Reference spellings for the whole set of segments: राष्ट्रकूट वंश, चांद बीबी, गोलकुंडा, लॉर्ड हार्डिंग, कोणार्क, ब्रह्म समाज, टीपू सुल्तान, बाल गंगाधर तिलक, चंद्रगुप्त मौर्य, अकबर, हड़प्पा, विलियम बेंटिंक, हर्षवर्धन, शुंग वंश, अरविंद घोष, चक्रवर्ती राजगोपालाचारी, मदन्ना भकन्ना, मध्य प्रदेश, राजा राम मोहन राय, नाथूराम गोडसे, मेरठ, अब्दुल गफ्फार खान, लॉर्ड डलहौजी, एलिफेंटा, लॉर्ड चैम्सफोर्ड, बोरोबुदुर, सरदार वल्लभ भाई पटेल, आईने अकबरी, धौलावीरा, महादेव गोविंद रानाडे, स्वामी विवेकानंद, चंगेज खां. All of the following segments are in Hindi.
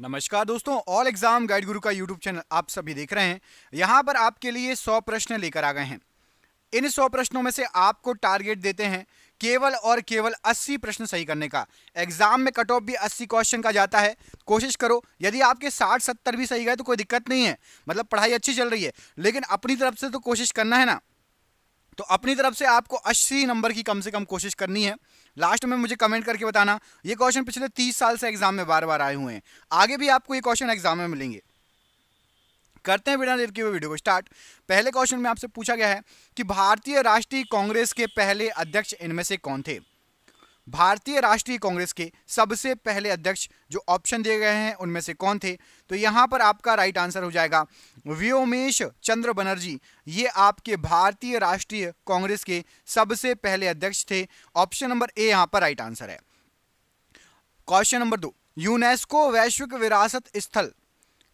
नमस्कार दोस्तों, ऑल एग्जाम गाइड गुरु का यूट्यूब चैनल आप सभी देख रहे हैं। यहाँ पर आपके लिए 100 प्रश्न लेकर आ गए हैं। इन 100 प्रश्नों में से आपको टारगेट देते हैं केवल और केवल 80 प्रश्न सही करने का। एग्जाम में कट ऑफ भी 80 क्वेश्चन का जाता है। कोशिश करो, यदि आपके 60-70 भी सही गए तो कोई दिक्कत नहीं है, मतलब पढ़ाई अच्छी चल रही है, लेकिन अपनी तरफ से तो कोशिश करना है ना। तो अपनी तरफ से आपको 80 नंबर की कम से कम कोशिश करनी है। लास्ट में मुझे कमेंट करके बताना, ये क्वेश्चन पिछले 30 साल से एग्जाम में बार बार आए हुए हैं, आगे भी आपको ये क्वेश्चन एग्जाम में मिलेंगे। करते हैं बिना देर के वीडियो को स्टार्ट। पहले क्वेश्चन में आपसे पूछा गया है कि भारतीय राष्ट्रीय कांग्रेस के पहले अध्यक्ष इनमें से कौन थे। भारतीय राष्ट्रीय कांग्रेस के सबसे पहले अध्यक्ष जो ऑप्शन दिए गए हैं उनमें से कौन थे, तो यहाँ पर आपका राइट आंसर हो जाएगा व्योमेश चंद्र बनर्जी। ये आपके भारतीय राष्ट्रीय कांग्रेस के सबसे पहले अध्यक्ष थे। ऑप्शन नंबर ए यहाँ पर राइट आंसर है। क्वेश्चन नंबर 2, यूनेस्को वैश्विक विरासत स्थल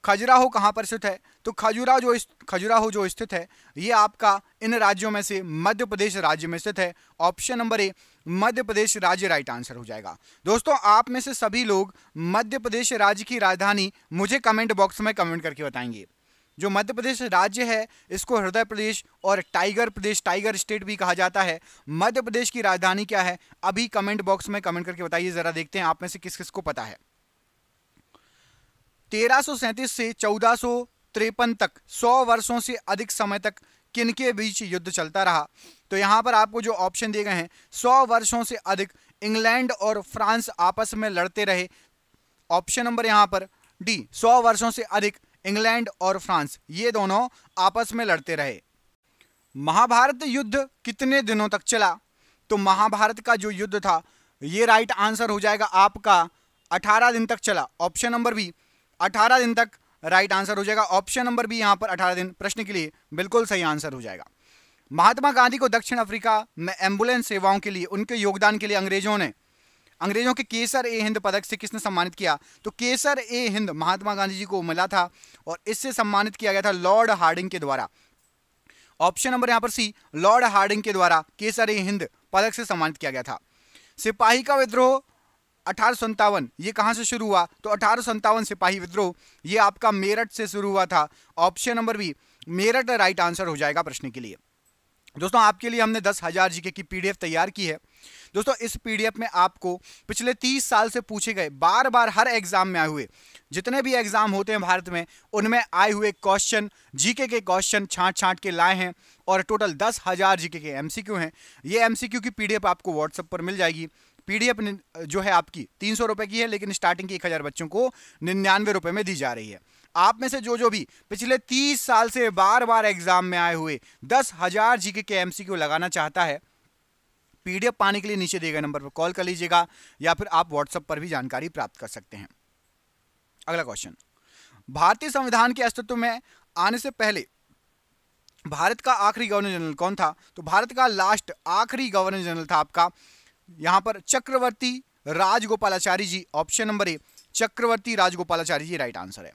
खजुराहो कहाँ पर स्थित है। तो खजुराहो जो स्थित है ये आपका इन राज्यों में से मध्य प्रदेश राज्य में स्थित है। ऑप्शन नंबर ए मध्य प्रदेश राज्य राइट आंसर हो जाएगा। दोस्तों, आप में से सभी लोग मध्य प्रदेश राज्य की राजधानी मुझे कमेंट बॉक्स में कमेंट करके बताएंगे। जो मध्य प्रदेश राज्य है इसको हृदय प्रदेश और टाइगर प्रदेश, टाइगर स्टेट भी कहा जाता है। मध्य प्रदेश की राजधानी क्या है, अभी कमेंट बॉक्स में कमेंट करके बताइए। ज़रा देखते हैं आप में से किस किस को पता है। 1337 से 1453 तक 100 वर्षों से अधिक समय तक किनके बीच युद्ध चलता रहा। तो यहाँ पर आपको जो ऑप्शन दिए गए हैं, 100 वर्षों से अधिक इंग्लैंड और फ्रांस आपस में लड़ते रहे। ऑप्शन नंबर यहाँ पर डी, 100 वर्षों से अधिक इंग्लैंड और फ्रांस ये दोनों आपस में लड़ते रहे। महाभारत युद्ध कितने दिनों तक चला। तो महाभारत का जो युद्ध था ये राइट आंसर हो जाएगा आपका 18 दिन तक चला। ऑप्शन नंबर बी, 18 दिन तक राइट आंसर हो जाएगा। ऑप्शन नंबर भी यहाँ पर 18 दिन प्रश्न के लिए बिल्कुल सही आंसर हो जाएगा। महात्मा गांधी को दक्षिण अफ्रीका में एम्बुलेंस सेवाओं के लिए, उनके योगदान के लिए अंग्रेजों के केसर ए हिंद पदक से किसने सम्मानित किया। तो केसर ए हिंद महात्मा गांधी जी को मिला था और इससे सम्मानित किया गया था लॉर्ड हार्डिंग के द्वारा। ऑप्शन नंबर यहाँ पर सी, लॉर्ड हार्डिंग के द्वारा केसर ए हिंद पदक से सम्मानित किया गया था। सिपाही का विद्रोह 1857 ये कहाँ से शुरू हुआ। तो 1857 सिपाही विद्रोह ये आपका मेरठ से शुरू हुआ था। Option number B मेरठ right answer हो जाएगा प्रश्न के लिए। दोस्तों, आपके लिए हमने 10,000 जीके की पीडीएफ तैयार की है। दोस्तों, इस पीडीएफ में आपको पिछले 30 साल से पूछे गए, बार बार हर एग्जाम में आए हुए, जितने भी एग्जाम होते हैं भारत में उनमें आए हुए क्वेश्चन, जीके के क्वेश्चन छांट के लाए हैं और टोटल 10,000 जीके के एमसीक्यू हैं। ये एमसीक्यू की पीडीएफ आपको व्हाट्सएप पर मिल जाएगी। पीडीएफ जो है आपकी 300 रुपये की है, लेकिन स्टार्टिंग की 1000 बच्चों को 99 रुपये में दी जा रही है। आप में से जो भी पिछले 30 साल से बार बार एग्जाम में आए हुए 10,000 जीके के एमसीक्यू लगाना चाहता है, पीडीएफ पाने के लिए नीचे दिए गए नंबर पर कॉल कर लीजिएगा या फिर आप व्हाट्सएप पर भी जानकारी प्राप्त कर सकते हैं। अगला क्वेश्चन, भारतीय संविधान के अस्तित्व में आने से पहले भारत का आखिरी गवर्नर जनरल कौन था। तो भारत का लास्ट आखिरी गवर्नर जनरल था आपका यहाँ पर चक्रवर्ती राजगोपालाचारी ji. Option number A चक्रवर्ती राजगोपालाचारी ji right answer है।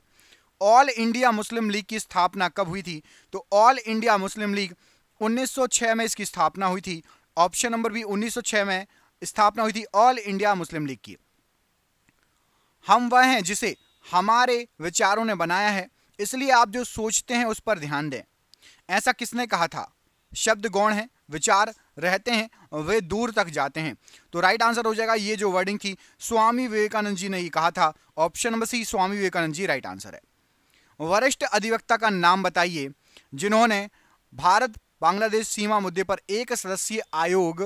ऑल इंडिया मुस्लिम लीग की स्थापना कब हुई थी। तो ऑल इंडिया मुस्लिम लीग 1906 में इसकी स्थापना हुई थी। ऑप्शन नंबर बी 1906 में स्थापना हुई थी ऑल इंडिया मुस्लिम लीग की। हम वह हैं जिसे हमारे विचारों ने बनाया है, इसलिए आप जो सोचते हैं उस पर ध्यान दें। ऐसा किसने कहा था। शब्द गौण है, विचार रहते हैं, वे दूर तक जाते हैं। तो राइट आंसर हो जाएगा, ये जो वर्डिंग थी स्वामी विवेकानंद जी ने ये कहा था। Option number C स्वामी विवेकानंद ji right answer है। वरिष्ठ अधिवक्ता का नाम बताइए जिन्होंने भारत बांग्लादेश सीमा मुद्दे पर एक सदस्यीय आयोग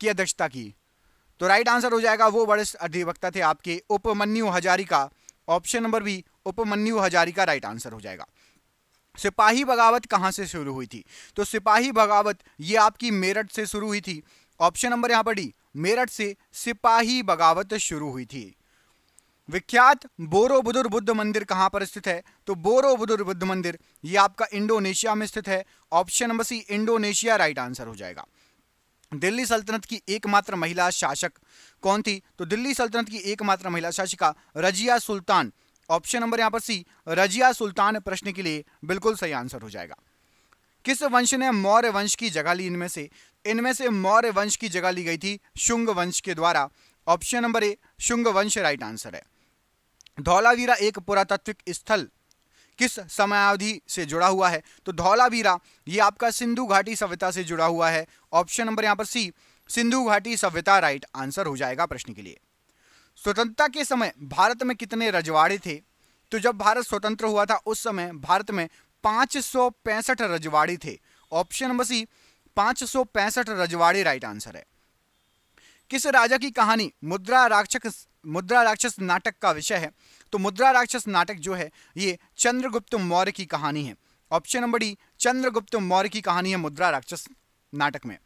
की अध्यक्षता की। तो राइट आंसर हो जाएगा, वो वरिष्ठ अधिवक्ता थे आपके उपमन्यु हजारी का। Option number B Upmanyu Hazari का राइट आंसर हो जाएगा। सिपाही बगावत कहाँ से शुरू हुई थी। तो सिपाही बगावत ये आपकी मेरठ से शुरू हुई थी। ऑप्शन नंबर यहाँ पर डी मेरठ से सिपाही बगावत शुरू हुई थी। विख्यात बोरोबुदुर बुद्ध मंदिर कहाँ पर स्थित है। तो बोरोबुदुर बुद्ध मंदिर ये आपका इंडोनेशिया में स्थित है। Option number C Indonesia right answer हो जाएगा। दिल्ली सल्तनत की एकमात्र महिला शासक कौन थी। तो दिल्ली सल्तनत की एकमात्र महिला शासिका रजिया सुल्तान। ऑप्शन नंबर यहाँ पर सी रजिया सुल्तान प्रश्न के लिए बिल्कुल सही आंसर हो जाएगा। किस वंश ने मौर्य वंश की जगह ली। इनमें से मौर्य वंश की जगह ली गई थी शुंग वंश के द्वारा। ऑप्शन नंबर ए शुंग वंश राइट आंसर है। धौलावीरा एक पुरातात्विक स्थल किस समयावधि से जुड़ा हुआ है? तो धौलावीरा ये आपका सिंधु घाटी सभ्यता से जुड़ा हुआ है। ऑप्शन नंबर यहाँ पर सी, सिंधु घाटी सभ्यता राइट आंसर हो जाएगा प्रश्न के लिए। स्वतंत्रता के समय भारत में कितने रजवाड़े थे? तो जब भारत स्वतंत्र हुआ था उस समय भारत में 565 रजवाड़े थे। ऑप्शन नंबर सी 565 रजवाड़े राइट आंसर है। किस राजा की कहानी मुद्रा राक्षस नाटक का विषय है? तो मुद्रा राक्षस नाटक जो है ये चंद्रगुप्त मौर्य की कहानी है। Option number D चंद्रगुप्त मौर्य की कहानी है मुद्रा राक्षस नाटक में।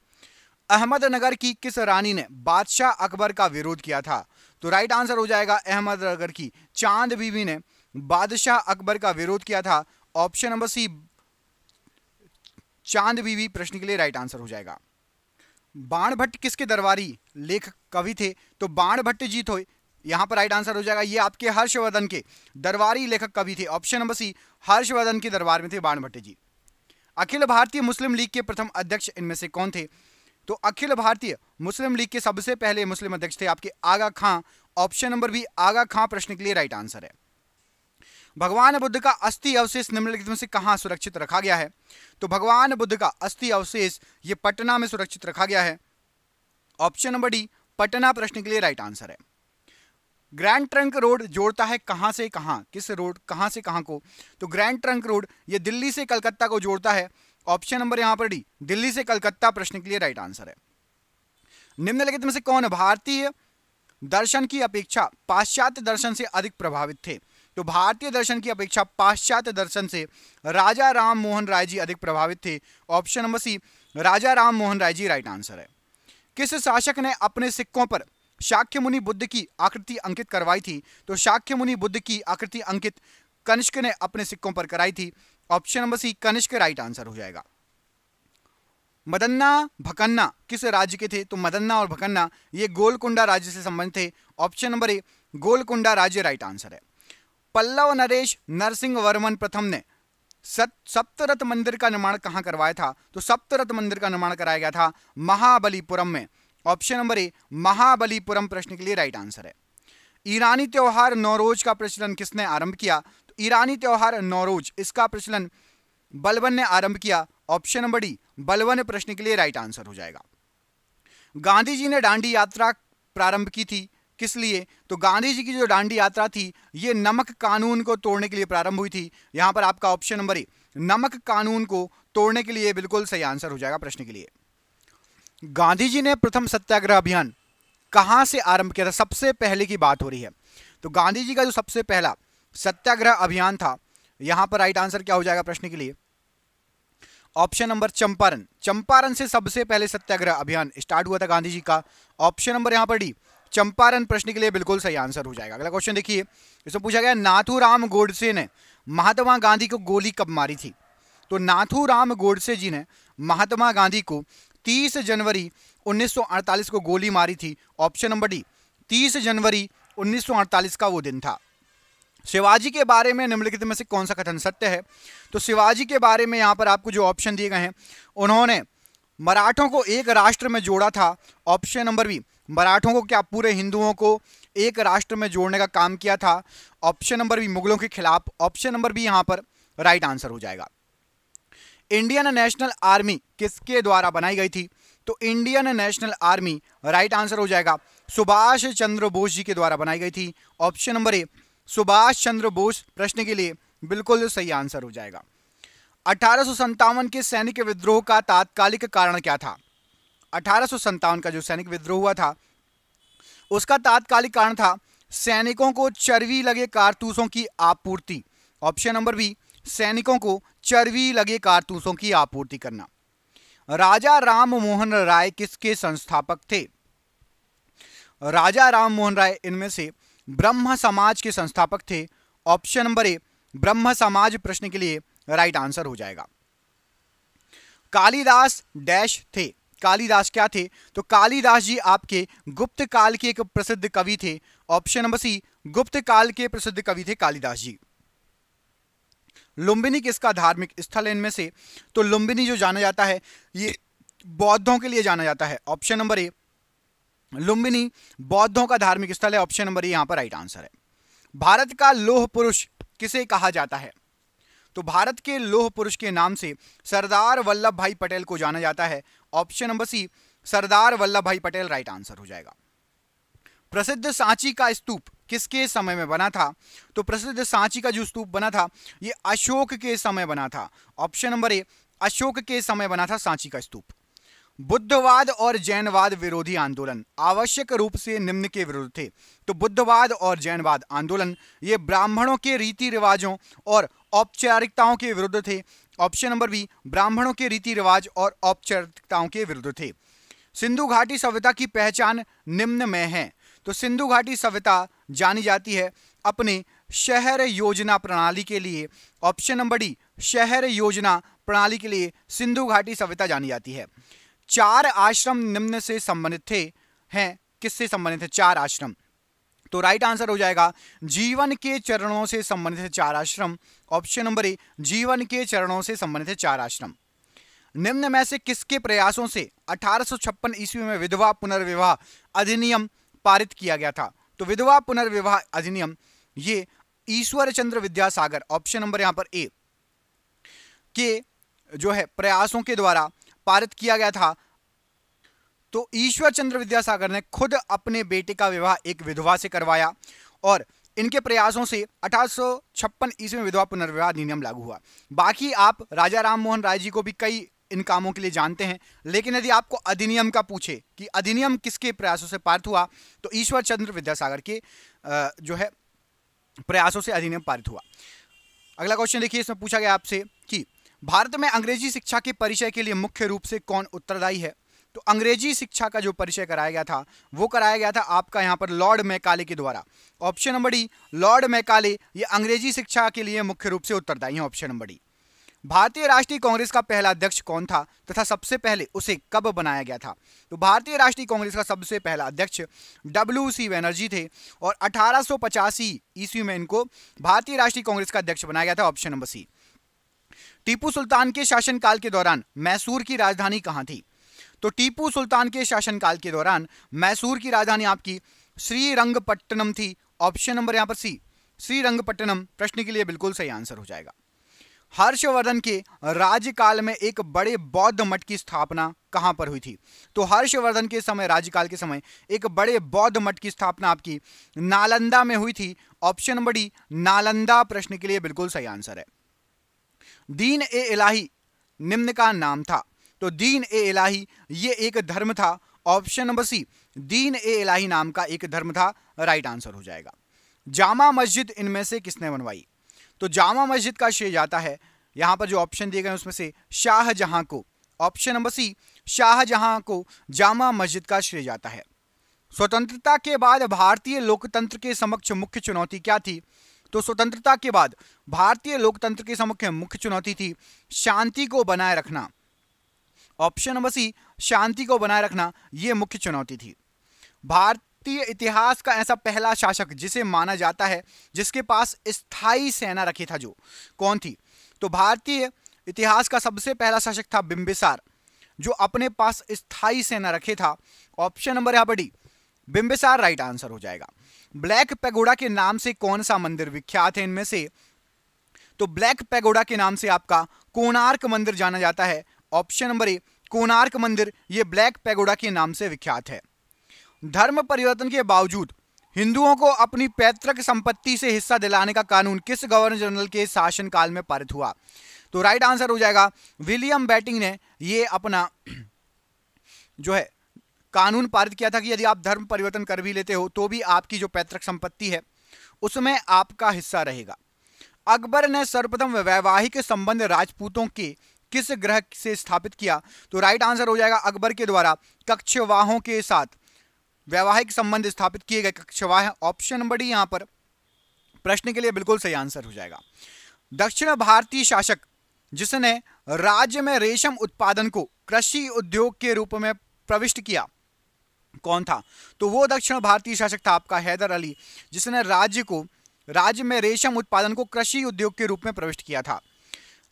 अहमदनगर की किस रानी ने बादशाह अकबर का विरोध किया था? तो राइट आंसर हो जाएगा अहमदनगर की चांद बीबी ने बादशाह अकबर का विरोध किया था। ऑप्शन नंबर सी चांद बीबी प्रश्न के लिए राइट आंसर हो जाएगा। बाण भट्ट किसके दरबारी लेखक कवि थे? तो बाण भट्ट जी थे, यहाँ पर राइट आंसर हो जाएगा। ये आपके हर्षवर्धन के दरबारी लेखक कवि थे। ऑप्शन नंबर सी हर्षवर्धन के दरबार में थे बाण भट्ट जी। अखिल भारतीय मुस्लिम लीग के प्रथम अध्यक्ष इनमें से कौन थे? तो अखिल भारतीय मुस्लिम लीग के सबसे पहले मुस्लिम अध्यक्ष थे आपके Aga Khan. Option number B Aga Khan प्रश्न के लिए राइट आंसर है। भगवान बुद्ध का अस्थि अवशेष निम्नलिखित में से कहाँ सुरक्षित रखा गया है? तो भगवान बुद्ध का अस्थि अवशेष ये पटना में सुरक्षित रखा गया है। ऑप्शन नंबर डी पटना प्रश्न के लिए राइट आंसर है। ग्रैंड ट्रंक रोड जोड़ता है कहाँ से कहाँ? किस रोड कहाँ से कहाँ को? तो ग्रैंड ट्रंक रोड ये दिल्ली से कलकत्ता को जोड़ता है। ऑप्शन नंबर यहाँ पर डी दिल्ली से कलकत्ता प्रश्न के लिए राइट आंसर है। निम्नलिखित में से कौन भारतीय दर्शन की अपेक्षा पाश्चात्य दर्शन से अधिक प्रभावित थे? तो भारतीय दर्शन की अपेक्षा पाश्चात्य दर्शन से राजा राम मोहन राय जी अधिक प्रभावित थे। Option number C राजा राम मोहन राय ji right answer है। किस शासक ने अपने सिक्कों पर शाक्य मुनि बुद्ध की आकृति अंकित करवाई थी? तो शाक्य मुनि बुद्ध की आकृति अंकित कनिष्क ने अपने सिक्कों पर कराई थी। Option number C Kanishka right answer हो जाएगा। मदन्ना भकन्ना किस राज्य के थे? तो मदन्ना और भकन्ना ये गोलकुंडा राज्य से संबंधित थे। ऑप्शन नंबर ए गोलकुंडा राज्य राइट आंसर है। पल्लव नरेश नरसिंह वर्मन प्रथम ने सप्तरथ मंदिर का निर्माण कहाँ करवाया था? तो सप्तरथ मंदिर का निर्माण कराया गया था महाबलीपुरम में। ऑप्शन नंबर ए महाबलीपुरम प्रश्न के लिए राइट आंसर है। ईरानी त्यौहार नौरोज का प्रचलन किसने आरंभ किया? तो ईरानी त्यौहार नौरोज इसका प्रचलन बलवन ने आरंभ किया। ऑप्शन नंबर डी बलवन प्रश्न के लिए राइट आंसर हो जाएगा। गांधी जी ने डांडी यात्रा प्रारंभ की थी किस लिए? तो गांधी जी की जो डांडी यात्रा थी ये नमक कानून को तोड़ने के लिए प्रारंभ हुई थी। यहाँ पर आपका ऑप्शन नंबर ए नमक कानून को तोड़ने के लिए बिल्कुल सही आंसर हो जाएगा प्रश्न के लिए। गांधी जी ने प्रथम सत्याग्रह अभियान कहाँ से आरंभ किया था? सबसे पहले की बात हो रही है। तो गांधी जी का जो सबसे पहला सत्याग्रह अभियान था यहाँ पर राइट आंसर क्या हो जाएगा प्रश्न के लिए? Option number Champaran. चंपारण से सबसे पहले सत्याग्रह अभियान स्टार्ट हुआ था गांधी जी का। ऑप्शन नंबर यहाँ पर डी चंपारण प्रश्न के लिए बिल्कुल सही आंसर हो जाएगा। अगला क्वेश्चन देखिए, इसमें पूछा गया नाथूराम गोडसे ने महात्मा गांधी को गोली कब मारी थी? तो नाथूराम गोडसे जी ने महात्मा गांधी को 30 जनवरी 1948 को गोली मारी थी। ऑप्शन नंबर डी 30 जनवरी 1948 का वो दिन था। शिवाजी के बारे में निम्नलिखित में से कौन सा कथन सत्य है? तो शिवाजी के बारे में यहाँ पर आपको जो ऑप्शन दिए गए हैं, उन्होंने मराठों को एक राष्ट्र में जोड़ा था। ऑप्शन नंबर बी मराठों को क्या पूरे हिंदुओं को एक राष्ट्र में जोड़ने का काम किया था। ऑप्शन नंबर बी मुगलों के खिलाफ। ऑप्शन नंबर बी यहाँ पर राइट आंसर हो जाएगा। इंडियन नेशनल आर्मी किसके द्वारा बनाई गई थी? तो Indian national army right answer हो जाएगा सुभाष चंद्र बोस जी के द्वारा बनाई गई थी। Option number A Subhash Chandra Bose प्रश्न के लिए बिल्कुल सही आंसर हो जाएगा। 1857 के सैनिक विद्रोह का तात्कालिक कारण क्या था? 1857 का जो सैनिक विद्रोह हुआ था उसका तात्कालिक कारण था सैनिकों को चर्बी लगे कारतूसों की आपूर्ति। ऑप्शन नंबर बी सैनिकों को चर्बी लगे कारतूसों की आपूर्ति करना। राजा राम मोहन राय किसके संस्थापक थे? राजा राम मोहन राय इनमें से ब्रह्म समाज के संस्थापक थे। ऑप्शन नंबर ए ब्रह्म समाज प्रश्न के लिए राइट आंसर हो जाएगा। कालिदास डैश थे, कालिदास क्या थे? तो कालिदास जी आपके गुप्त काल के एक प्रसिद्ध कवि थे। ऑप्शन नंबर सी गुप्त काल के प्रसिद्ध कवि थे कालिदास जी। लुम्बिनी किसका धार्मिक स्थल है इनमें से? तो लुम्बिनी जो जाना जाता है ये बौद्धों के लिए जाना जाता है। ऑप्शन नंबर ए लुम्बिनी बौद्धों का धार्मिक स्थल है। ऑप्शन नंबर ए यहाँ पर राइट आंसर है। भारत का लौह पुरुष किसे कहा जाता है? तो भारत के लौह पुरुष के नाम से सरदार वल्लभ भाई पटेल को जाना जाता है। Option number C सरदार वल्लभ भाई पटेल राइट आंसर हो जाएगा। प्रसिद्ध सांची का स्तूप किसके समय में बना था? तो प्रसिद्ध सांची का जो स्तूप बना था ये अशोक के समय बना था। ऑप्शन नंबर ए अशोक के समय बना था सांची का स्तूप। बुद्धवाद और जैनवाद विरोधी आंदोलन आवश्यक रूप से निम्न के विरुद्ध थे। तो बुद्धवाद और जैनवाद आंदोलन ये ब्राह्मणों के रीति रिवाजों और औपचारिकताओं के विरुद्ध थे। ऑप्शन नंबर बी ब्राह्मणों के रीति रिवाज और औपचारिकताओं के विरुद्ध थे। सिंधु घाटी सभ्यता की पहचान निम्न में है। तो सिंधु घाटी सभ्यता जानी जाती है अपने शहर योजना प्रणाली के लिए। ऑप्शन नंबर डी शहर योजना प्रणाली के लिए सिंधु घाटी सभ्यता जानी जाती है। चार आश्रम निम्न से संबंधित हैं। किससे संबंधित है चार आश्रम? तो राइट आंसर हो जाएगा जीवन के चरणों से संबंधित है चार आश्रम। ऑप्शन नंबर ए जीवन के चरणों से संबंधित है चार आश्रम। निम्न में से किसके प्रयासों से 1856 ईस्वी में विधवा पुनर्विवाह अधिनियम पारित किया गया था? तो विधवा पुनर्विवाह अधिनियम ये ईश्वर चंद्र विद्यासागर ऑप्शन नंबर यहाँ पर ए के जो है प्रयासों के द्वारा पारित किया गया था। तो ईश्वर चंद्र विद्यासागर ने खुद अपने बेटे का विवाह एक विधवा से करवाया और इनके प्रयासों से 1856 ईस्वी में विधवा पुनर्विवाह अधिनियम लागू हुआ। बाकी आप राजा राम मोहन राय जी को भी कई इन कामों के लिए जानते हैं, लेकिन यदि आपको अधिनियम का पूछे कि अधिनियम किसके प्रयासों से पारित हुआ तो ईश्वर चंद्र विद्यासागर के जो है प्रयासों से अधिनियम पारित हुआ। अगला क्वेश्चन देखिए, इसमें पूछा गया आपसे कि भारत में अंग्रेजी शिक्षा के परिचय के लिए मुख्य रूप से कौन उत्तरदायी है? तो अंग्रेजी शिक्षा का जो परिचय कराया गया था वो कराया गया था आपका यहाँ पर लॉर्ड मैकाले के द्वारा। Option number D Lord Macaulay ये अंग्रेजी शिक्षा के लिए मुख्य रूप से उत्तरदायी है। Option number D. भारतीय राष्ट्रीय कांग्रेस का पहला अध्यक्ष कौन था तथा सबसे पहले उसे कब बनाया गया था? तो भारतीय राष्ट्रीय कांग्रेस का सबसे पहला अध्यक्ष WC बनर्जी थे और 1885 ईस्वी में इनको भारतीय राष्ट्रीय कांग्रेस का अध्यक्ष बनाया गया था। Option number C. टीपू सुल्तान के शासनकाल के दौरान मैसूर की राजधानी कहाँ थी? तो टीपू सुल्तान के शासनकाल के दौरान मैसूर की राजधानी आपकी श्रीरंगपट्टनम थी। ऑप्शन नंबर यहाँ पर सी श्रीरंगपट्टनम प्रश्न के लिए बिल्कुल सही आंसर हो जाएगा। हर्षवर्धन के राज्यकाल में एक बड़े बौद्ध मठ की स्थापना कहाँ पर हुई थी? तो हर्षवर्धन के समय राज्यकाल के समय एक बड़े बौद्ध मठ की स्थापना आपकी नालंदा में हुई थी। ऑप्शन नंबर डी नालंदा प्रश्न के लिए बिल्कुल सही आंसर है। दीन ए इलाही निम्न का नाम था? तो दीन ए इलाही ये एक धर्म था। ऑप्शन नंबर सी दीन ए इलाही नाम का एक धर्म था राइट आंसर हो जाएगा। जामा मस्जिद इनमें से किसने बनवाई? तो जामा मस्जिद का श्रेय जाता है यहाँ पर जो ऑप्शन दिए गए उसमें से शाहजहां को। ऑप्शन नंबर सी शाहजहां को जामा मस्जिद का श्रेय जाता है। स्वतंत्रता के बाद भारतीय लोकतंत्र के समक्ष मुख्य चुनौती क्या थी? तो स्वतंत्रता के बाद भारतीय लोकतंत्र के समक्ष मुख्य चुनौती थी शांति को बनाए रखना। ऑप्शन नंबर सी शांति को बनाए रखना ये मुख्य चुनौती थी। भारतीय इतिहास का ऐसा पहला शासक जिसे माना जाता है जिसके पास स्थायी सेना रखी था जो कौन थी? तो भारतीय इतिहास का सबसे पहला शासक था बिंबिसार जो अपने पास स्थायी सेना रखे था। ऑप्शन नंबर यहाँ पर डी बिंबिसार राइट आंसर हो जाएगा। ब्लैक पैगोडा के नाम से कौन सा मंदिर विख्यात है इनमें से? तो ब्लैक पैगोडा के नाम से आपका कोणार्क मंदिर जाना जाता है। ऑप्शन नंबर ए कोणार्क मंदिर ये ब्लैक पैगोडा के नाम से विख्यात है। धर्म परिवर्तन के बावजूद हिंदुओं को अपनी पैतृक संपत्ति से हिस्सा दिलाने का कानून किस गवर्नर जनरल के शासनकाल में पारित हुआ? तो राइट आंसर हो जाएगा विलियम बेंटिंक ने ये अपना जो है कानून पारित किया था कि यदि आप धर्म परिवर्तन कर भी लेते हो तो भी आपकी जो पैतृक संपत्ति है उसमें आपका हिस्सा रहेगा। अकबर ने सर्वप्रथम वैवाहिक संबंध राजपूतों के किस ग्रह से स्थापित किया? तो राइट आंसर हो जाएगा अकबर के द्वारा कक्षवाहों के साथ वैवाहिक संबंध स्थापित किए गए कक्षवाह। ऑप्शन नंबर डी यहाँ पर प्रश्न के लिए बिल्कुल सही आंसर हो जाएगा। दक्षिण भारतीय शासक जिसने राज्य में रेशम उत्पादन को कृषि उद्योग के रूप में प्रविष्ट किया कौन था? तो वो दक्षिण भारतीय शासक था आपका हैदर अली जिसने राज्य में रेशम उत्पादन को कृषि उद्योग के रूप में प्रविष्ट किया था।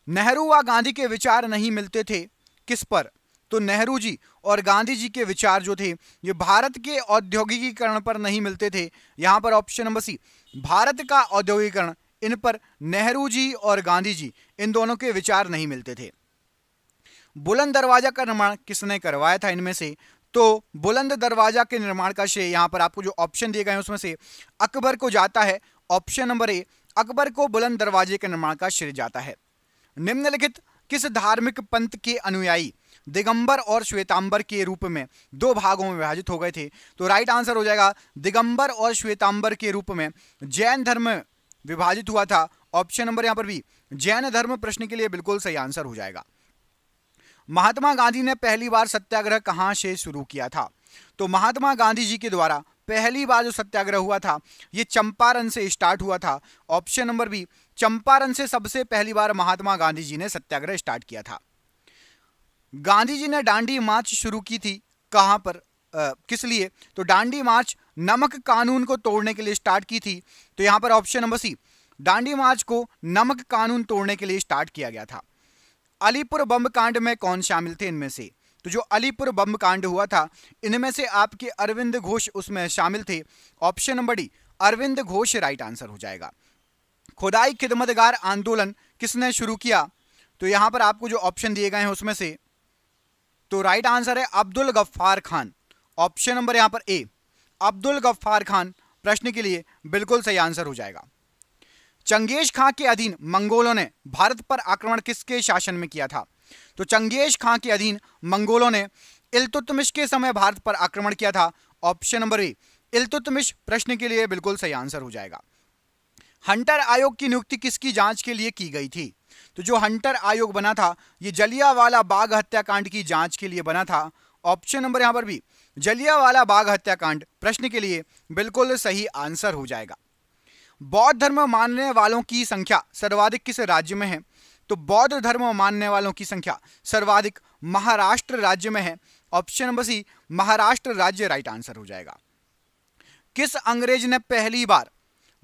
नेहरू व गांधी के विचार नहीं मिलते थे किस पर? तो नेहरू जी और गांधी जी के विचार जो थे ये भारत के औद्योगिकीकरण पर नहीं मिलते थे। यहाँ पर ऑप्शन नंबर सी भारत का औद्योगिकरण, इन पर नेहरू जी और गांधी जी इन दोनों के विचार नहीं मिलते थे। बुलंद दरवाजा का निर्माण किसने करवाया था इनमें से, तो बुलंद दरवाजा के निर्माण का श्रेय यहाँ पर आपको जो ऑप्शन दिए गए हैं उसमें से अकबर को जाता है। ऑप्शन नंबर ए, अकबर को बुलंद दरवाजे के निर्माण का श्रेय जाता है। निम्नलिखित किस धार्मिक पंथ के अनुयायी दिगंबर और श्वेतांबर के रूप में दो भागों में विभाजित हो गए थे, तो राइट आंसर हो जाएगा दिगंबर और श्वेतांबर के रूप में जैन धर्म विभाजित हुआ था। ऑप्शन नंबर यहाँ पर भी जैन धर्म प्रश्न के लिए बिल्कुल सही आंसर हो जाएगा। महात्मा गांधी ने पहली बार सत्याग्रह कहाँ से शुरू किया था, तो महात्मा गांधी जी के द्वारा पहली बार जो सत्याग्रह हुआ था ये चंपारण से स्टार्ट हुआ था। ऑप्शन नंबर बी, चंपारण से सबसे पहली बार महात्मा गांधी जी ने सत्याग्रह स्टार्ट किया था। गांधी जी ने डांडी मार्च शुरू की थी कहाँ पर, किस लिए, तो डांडी मार्च नमक कानून को तोड़ने के लिए स्टार्ट की थी, तो यहाँ पर ऑप्शन नंबर सी, डांडी मार्च को नमक कानून तोड़ने के लिए स्टार्ट किया गया था। अलीपुर बम कांड में कौन शामिल थे इनमें से, तो जो अलीपुर बम कांड हुआ था इनमें से आपके अरविंद घोष उसमें शामिल थे। Option number D, अरविंद घोष right answer हो जाएगा। खुदाई खिदमतगार आंदोलन किसने शुरू किया, तो यहाँ पर आपको जो ऑप्शन दिए गए हैं उसमें से, तो राइट आंसर है अब्दुल गफ्फार खान। ऑप्शन नंबर यहाँ पर ए, अब्दुल गफ्फार खान प्रश्न के लिए बिल्कुल सही आंसर हो जाएगा। चंगेज खां के अधीन मंगोलों ने भारत पर आक्रमण किसके शासन में किया था, तो चंगेज खां के अधीन मंगोलों ने इल्तुतमिश के समय भारत पर आक्रमण किया था। ऑप्शन नंबर ए, इल्तुतमिश प्रश्न के लिए बिल्कुल सही आंसर हो जाएगा। हंटर आयोग की नियुक्ति किसकी जांच के लिए की गई थी, तो जो हंटर आयोग बना था ये जलियावाला बाग हत्याकांड की जांच के लिए बना था। ऑप्शन नंबर यहाँ पर भी, जलियावाला बाग हत्याकांड प्रश्न के लिए बिल्कुल सही आंसर हो जाएगा। बौद्ध धर्म मानने वालों की संख्या सर्वाधिक किस राज्य में है, तो बौद्ध धर्म मानने वालों की संख्या सर्वाधिक महाराष्ट्र राज्य में है। ऑप्शन नंबर सी, महाराष्ट्र राज्य राइट आंसर हो जाएगा। किस अंग्रेज ने पहली बार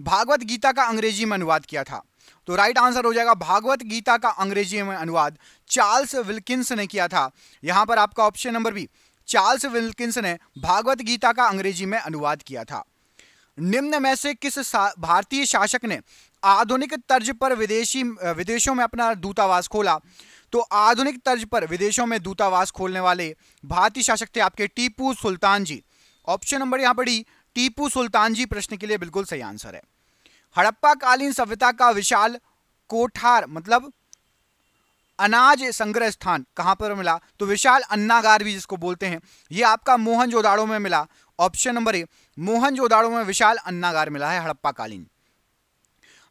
भागवत गीता का अंग्रेजी में अनुवाद किया था, तो राइट आंसर हो जाएगा भागवत गीता का अंग्रेजी में अनुवाद चार्ल्स विल्किंस ने किया था। यहां पर आपका option number B, Charles Wilkins ने भागवत गीता का अंग्रेजी में अनुवाद किया था। निम्न में से किस भारतीय शासक ने आधुनिक तर्ज पर विदेशों में अपना दूतावास खोला, तो आधुनिक तर्ज पर विदेशों में दूतावास खोलने वाले भारतीय शासक थे आपके टीपू सुल्तान जी। ऑप्शन नंबर यहाँ पर डी, टीपू सुल्तान जी प्रश्न के लिए बिल्कुल सही आंसर है। हड़प्पा कालीन सभ्यता का विशाल कोठार मतलब अनाज संग्रह स्थान कहाँ पर मिला, तो विशाल अन्नागार भी जिसको बोलते हैं ये आपका मोहनजोदाड़ो में मिला। ऑप्शन नंबर ए, मोहनजोदाड़ो में विशाल अन्नागार मिला है हड़प्पा कालीन।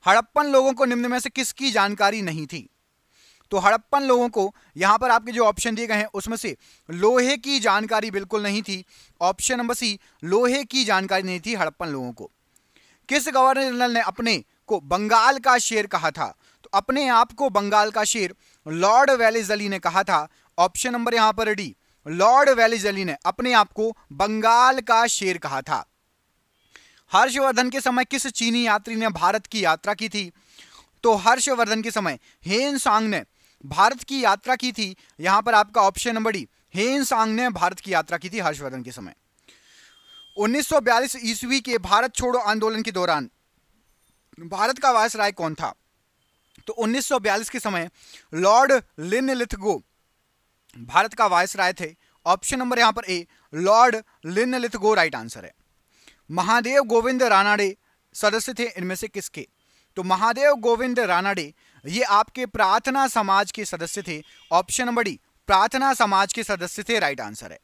हड़प्पन लोगों को निम्न में से किसकी जानकारी नहीं थी, तो हड़प्पन लोगों को यहाँ पर आपके जो ऑप्शन दिए गए हैं उसमें से लोहे की जानकारी बिल्कुल नहीं थी। ऑप्शन नंबर सी, लोहे की जानकारी नहीं थी हड़प्पन लोगों को। किस गवर्नर जनरल ने अपने को बंगाल का शेर कहा था, तो अपने आप को बंगाल का शेर लॉर्ड वेलेजली ने कहा था। ऑप्शन नंबर यहाँ पर डी, लॉर्ड वेलेजली ने अपने आप को बंगाल का शेर कहा था। हर्षवर्धन के समय किस चीनी यात्री ने भारत की यात्रा की थी, तो हर्षवर्धन के समय हेन सांग ने भारत की यात्रा की थी। यहाँ पर आपका ऑप्शन नंबर डी, हेन सांग ने भारत की यात्रा की थी हर्षवर्धन के समय। 1942 ईस्वी के भारत छोड़ो आंदोलन के दौरान भारत का वायसराय कौन था, तो 1942 के समय लॉर्ड लिनलिथगो भारत का वायसराय थे। ऑप्शन नंबर यहाँ पर A, Lord Linlithgow right answer है। महादेव गोविंद रानाडे सदस्य थे इनमें से किसके, तो महादेव गोविंद रानाडे ये आपके प्रार्थना समाज के सदस्य थे। ऑप्शन नंबर डी, प्रार्थना समाज के सदस्य थे राइट आंसर है।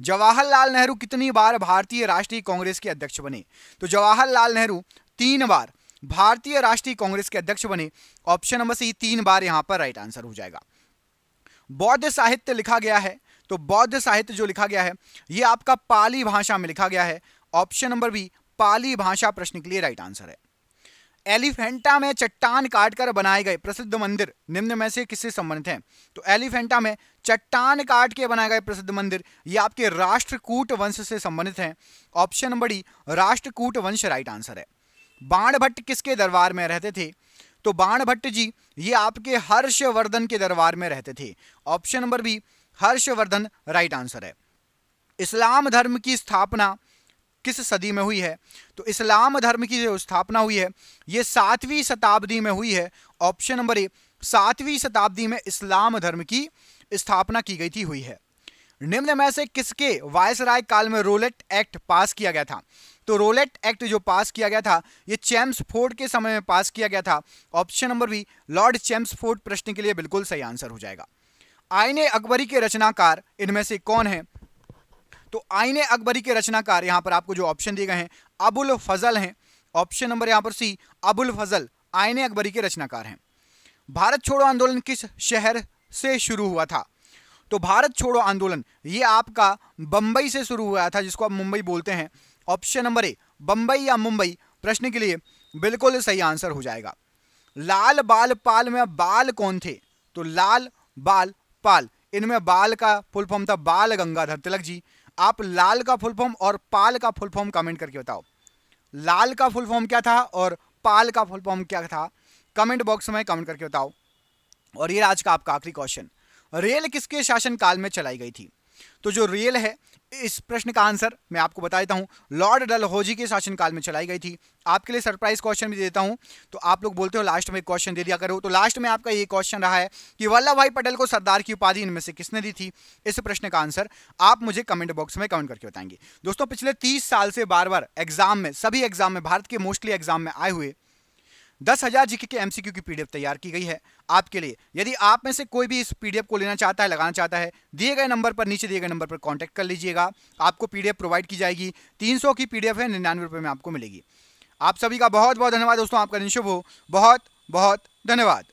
जवाहरलाल नेहरू कितनी बार भारतीय राष्ट्रीय कांग्रेस के अध्यक्ष बने, तो जवाहरलाल नेहरू 3 बार भारतीय राष्ट्रीय कांग्रेस के अध्यक्ष बने। ऑप्शन नंबर सी, 3 बार यहाँ पर राइट आंसर हो जाएगा। बौद्ध साहित्य लिखा गया है, तो बौद्ध साहित्य जो लिखा गया है ये आपका पाली भाषा में लिखा गया है। ऑप्शन नंबर बी, पाली भाषा प्रश्न के लिए राइट आंसर है। एलिफेंटा में चट्टान काटकर बनाए गए प्रसिद्ध मंदिर निम्न में से किससे संबंधित हैं, तो एलिफेंटा में चट्टान काट के बनाए गए प्रसिद्ध मंदिर ये आपके राष्ट्रकूट वंश से संबंधित हैं। ऑप्शन नंबर डी, राष्ट्रकूट वंश राइट आंसर है। बाण भट्ट किसके दरबार में रहते थे, तो बाण भट्ट जी ये आपके हर्षवर्धन के दरबार में रहते थे। Option number B, हर्षवर्धन right answer है। इस्लाम धर्म की स्थापना किस सदी में हुई है? तो इस्लाम धर्म की जो स्थापना हुई है ये 7वीं शताब्दी में हुई है। ऑप्शन नंबर ए 7वीं शताब्दी में इस्लाम धर्म की स्थापना की गई थी हुई है। निम्न में से किसके वायसराय काल में रोलेट एक्ट पास किया गया था? तो रोलेट एक्ट जो पास किया गया था ये चैम्सफोर्ड के समय में पास किया गया था। Option number B लॉर्ड चैम्सफोर्ड प्रश्न के लिए बिल्कुल सही आंसर हो जाएगा। आईने अकबरी के रचनाकार इनमें से कौन है? तो आईने अकबरी के रचनाकार यहाँ पर आपको जो ऑप्शन दिए गए हैं अबुल फजल हैं। ऑप्शन नंबर यहाँ पर सी अबुल फजल आईने अकबरी के रचनाकार हैं। भारत छोड़ो आंदोलन किस शहर से शुरू हुआ था? तो भारत छोड़ो आंदोलन ये आपका बम्बई से शुरू हुआ था जिसको आप मुंबई बोलते हैं। ऑप्शन नंबर ए बम्बई या मुंबई प्रश्न के लिए बिल्कुल सही आंसर हो जाएगा। लाल बाल पाल में बाल कौन थे? तो लाल बाल पाल इनमें बाल का फुल फॉर्म था बाल गंगाधर तिलक जी। आप लाल का फुल फॉर्म और पाल का फुल फॉर्म कमेंट करके बताओ, लाल का फुल फॉर्म क्या था और पाल का फुल फॉर्म क्या था? कमेंट बॉक्स में कमेंट करके बताओ। और ये आज का आपका आखिरी क्वेश्चन, रेल किसके शासनकाल में चलाई गई थी? तो जो रेल है इस प्रश्न का आंसर मैं आपको बता देता हूँ, लॉर्ड डलहौजी के शासनकाल में चलाई गई थी। आपके लिए सरप्राइज क्वेश्चन भी देता हूँ, तो आप लोग बोलते हो लास्ट में क्वेश्चन दे दिया करो, तो लास्ट में आपका ये क्वेश्चन रहा है कि वल्लभ भाई पटेल को सरदार की उपाधि इनमें से किसने दी थी? इस प्रश्न का आंसर आप मुझे कमेंट बॉक्स में कमेंट करके बताएंगे। दोस्तों पिछले 30 साल से बार बार एग्जाम में, सभी एग्जाम में, भारत के मोस्टली एग्जाम में आए हुए 10,000 जीके के एमसीक्यू की पीडीएफ तैयार की गई है आपके लिए। यदि आप में से कोई भी इस पीडीएफ को लेना चाहता है, लगाना चाहता है, दिए गए नंबर पर, नीचे दिए गए नंबर पर कांटेक्ट कर लीजिएगा। आपको पीडीएफ प्रोवाइड की जाएगी। 300 की पीडीएफ है, 99 रुपये में आपको मिलेगी। आप सभी का बहुत बहुत धन्यवाद दोस्तों, आपका दिन शुभ हो, बहुत बहुत धन्यवाद।